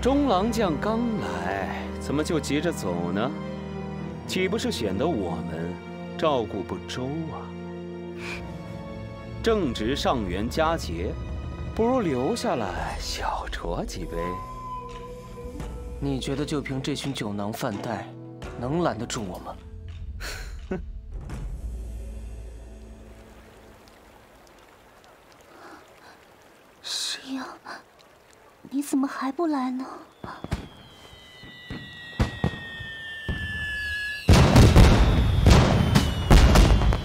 中郎将刚来，怎么就急着走呢？岂不是显得我们照顾不周啊？正值上元佳节，不如留下来小酌几杯。你觉得就凭这群酒囊饭袋，能拦得住我吗？哼！石英。 你怎么还不来呢？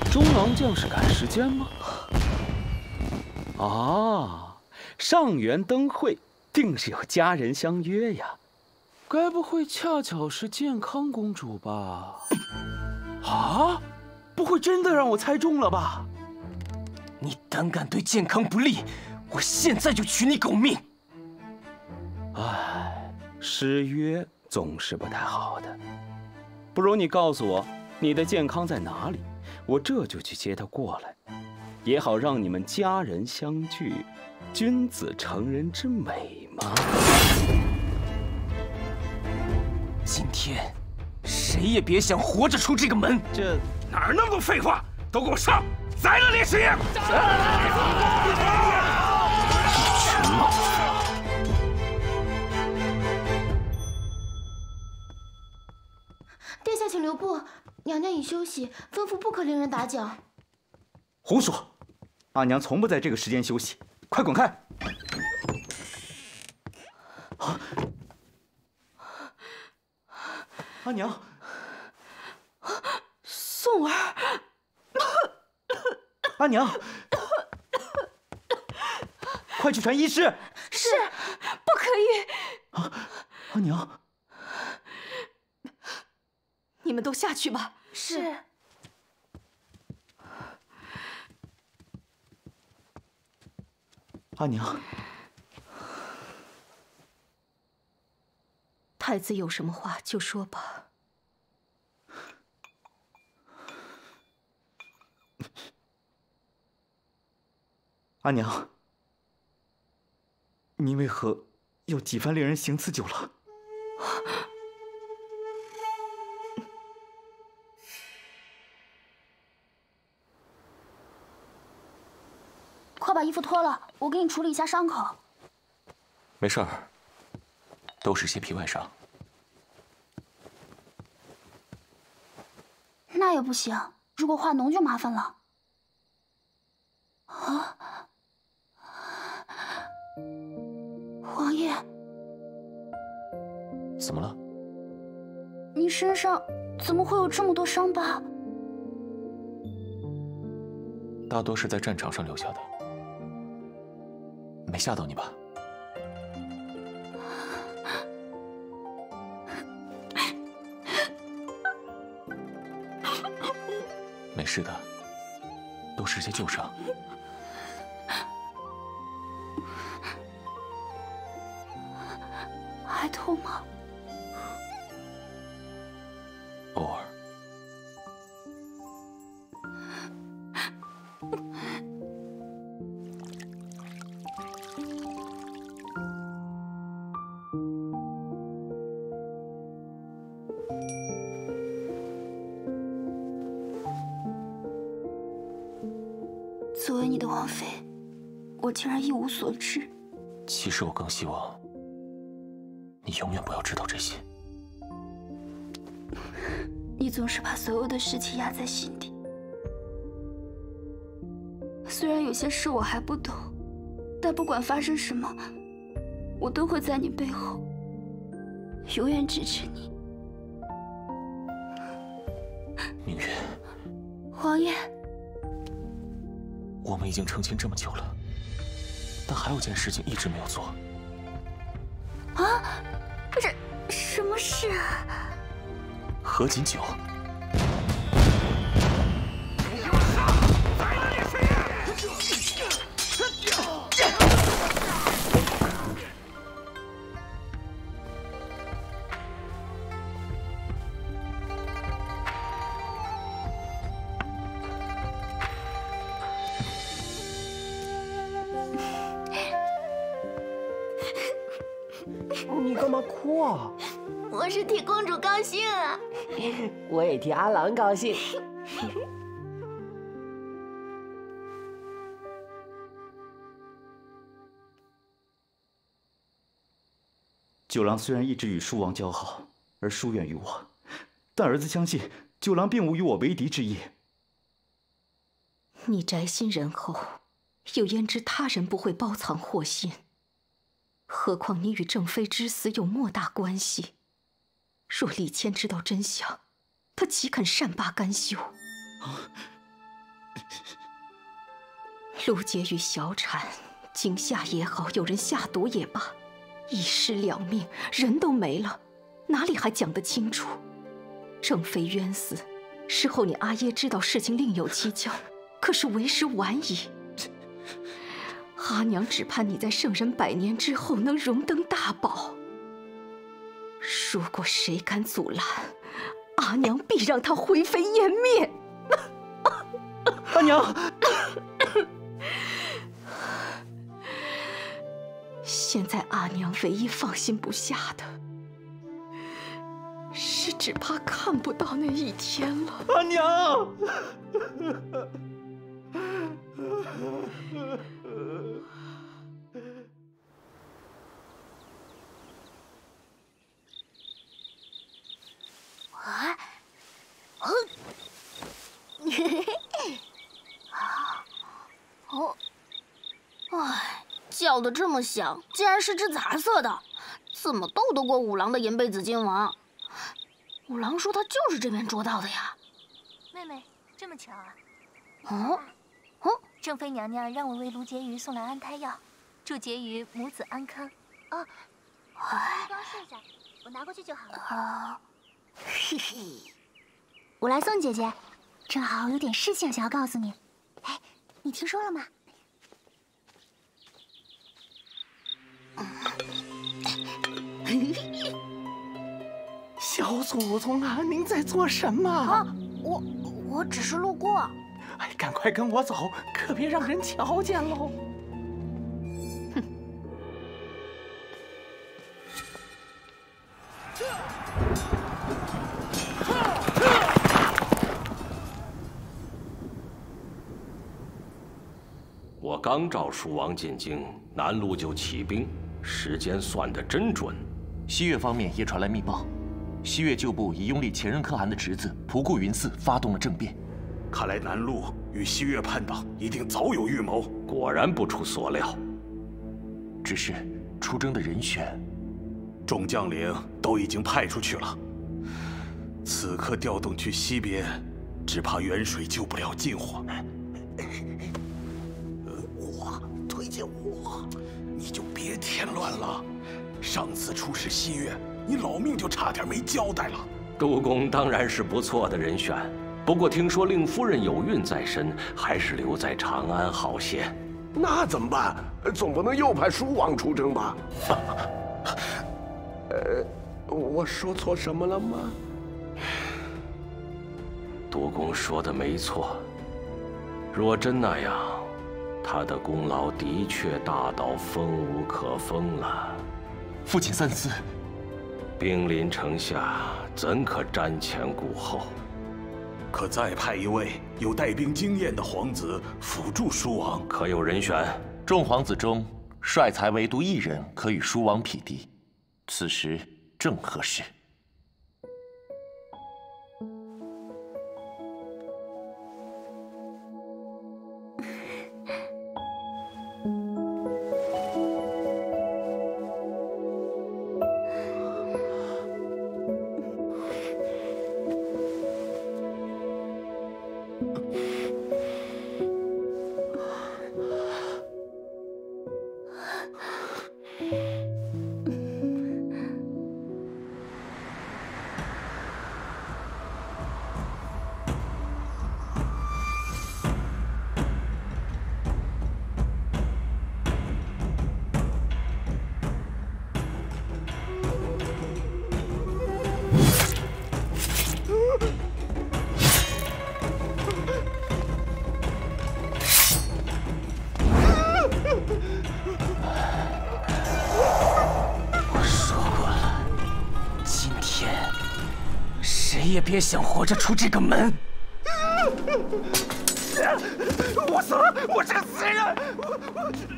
中郎将是赶时间吗？啊，上元灯会定是有佳人相约呀，该不会恰巧是健康公主吧？啊，不会真的让我猜中了吧？你胆敢对健康不利，我现在就取你狗命！ 唉，失约总是不太好的。不如你告诉我你的健康在哪里，我这就去接他过来，也好让你们家人相聚。君子成人之美嘛。今天谁也别想活着出这个门。这哪儿那么多废话，都给我上！宰了李师爷！宰了！ 殿下，请留步。娘娘已休息，吩咐不可令人打搅。胡说！阿娘从不在这个时间休息，快滚开！啊！阿娘，宋儿，阿娘，快去传医师。是，不可以。啊，阿娘。 你们都下去吧。是。阿娘，太子有什么话就说吧。阿娘，你为何又几番令人行刺久了？ 把衣服脱了，我给你处理一下伤口。没事儿，都是些皮外伤。那也不行，如果化脓就麻烦了。啊！王爷，怎么了？你身上怎么会有这么多伤疤？大多是在战场上留下的，没吓到你吧？没事的，都是些旧伤。 还痛吗？偶尔。作为你的王妃，我竟然一无所知。其实我更希望。 你永远不要知道这些。你总是把所有的事情压在心底，虽然有些事我还不懂，但不管发生什么，我都会在你背后，永远支持你。明月，王爷，我们已经成亲这么久了，但还有件事情一直没有做。啊！ 这什么事啊？合卺酒。你给我上！宰了你谁！你干嘛哭啊？我是替公主高兴啊！我也替阿郎高兴。九郎虽然一直与叔王交好，而疏远于我，但儿子相信九郎并无与我为敌之意。你宅心仁厚，又焉知他人不会包藏祸心？ 何况你与正妃之死有莫大关系，若李谦知道真相，他岂肯善罢甘休？啊、陆杰与小产惊吓也好，有人下毒也罢，一尸两命，人都没了，哪里还讲得清楚？正妃冤死，事后你阿耶知道事情另有蹊跷，可是为时晚矣。 阿娘只盼你在圣人百年之后能荣登大宝。如果谁敢阻拦，阿娘必让他灰飞烟灭。阿娘，现在阿娘唯一放心不下的，是只怕看不到那一天了。阿娘。啊！哦，嘿嘿，啊，哦，哎，叫得这么响，竟然是只杂色的，怎么斗得过五郎的银背紫金王？五郎说他就是这边捉到的呀。妹妹，这么巧啊！哦。 正妃娘娘让我为卢婕妤送来安胎药，祝婕妤母子安康。哦，你帮我试一下，我拿过去就好了。嘿嘿，我来送姐姐，正好我有点事情想要告诉你。哎，你听说了吗？小祖宗啊，您在做什么？啊，我只是路过。 哎，赶快跟我走，可别让人瞧见喽！哼。我刚召叔王进京，南路就起兵，时间算得真准。西越方面也传来密报，西越旧部已拥立前任可汗的侄子仆固云嗣发动了政变。 看来南路与西越叛党一定早有预谋，果然不出所料。只是出征的人选众将领都已经派出去了，此刻调动去西边，只怕远水救不了近火。我推荐我，你就别添乱了。上次出使西域，你老命就差点没交代了。杜公当然是不错的人选，不过听说令夫人有孕在身，还是留在长安好些。 那怎么办？总不能又派舒王出征吧？我说错什么了吗？独公说的没错，若真那样，他的功劳的确大到封无可封了。父亲三思，兵临城下，怎可瞻前顾后？ 可再派一位有带兵经验的皇子辅助舒王，可有人选？众皇子中，帅才唯独一人可与舒王匹敌，此时正合适。别想活着出这个门！我死了！我是个死人！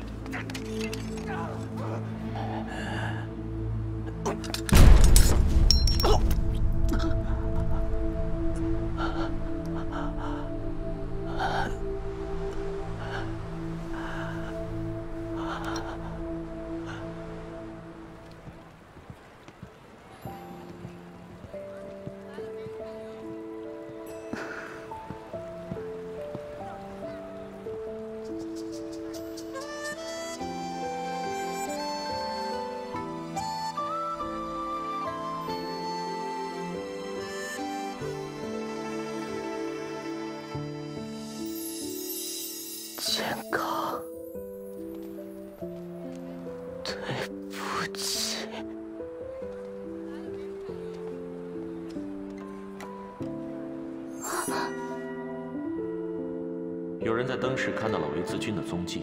看到了韦子君的踪迹，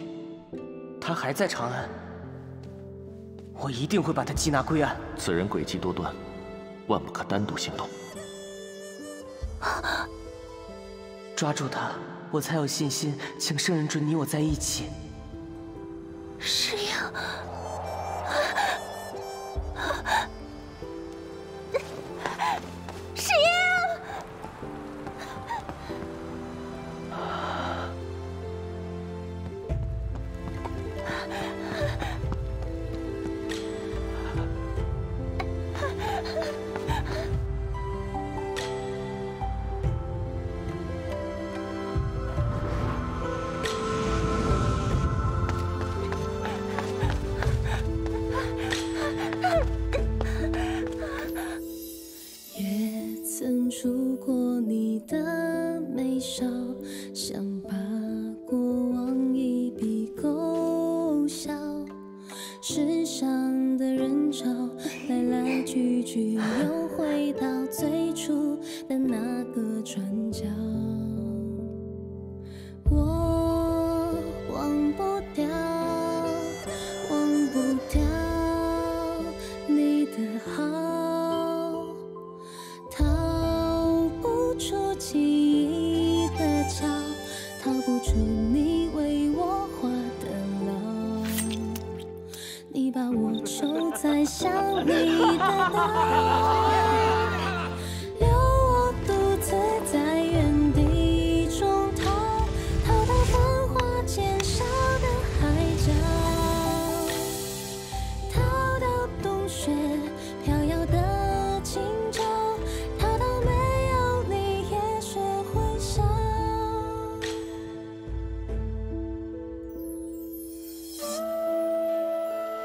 他还在长安，我一定会把他缉拿归案。此人诡计多端，万不可单独行动。抓住他，我才有信心请圣人准你我在一起。师爷，师爷。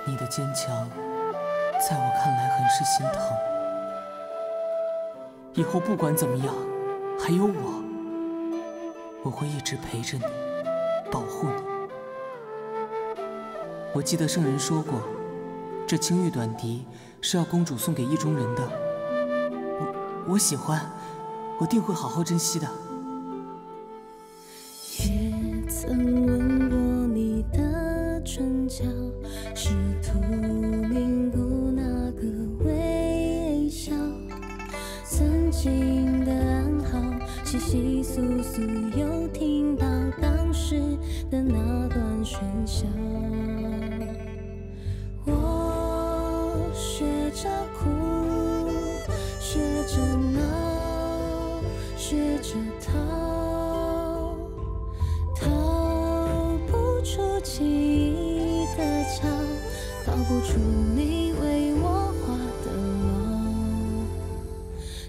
你的坚强，在我看来很是心疼。以后不管怎么样，还有我，我会一直陪着你，保护你。我记得圣人说过，这青玉短笛是要公主送给意中人的。我喜欢，我定会好好珍惜的。也曾吻过你的唇角，试图凝固那个微笑。曾经的暗号，稀稀簌簌又听到当时的那段喧嚣。 学着哭，学着闹，学着逃，逃不出记忆的桥，逃不出你为我画的网。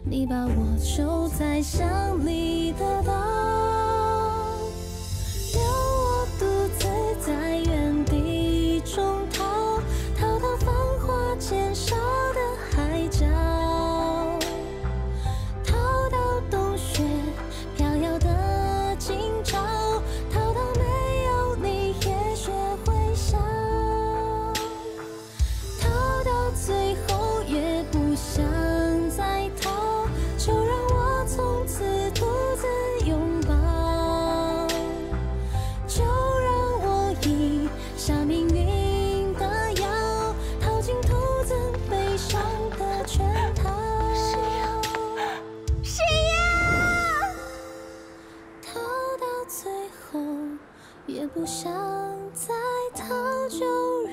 你把我囚在想你的岛，留我独自在原地中逃，逃到繁华渐少。 也不想再逃，就。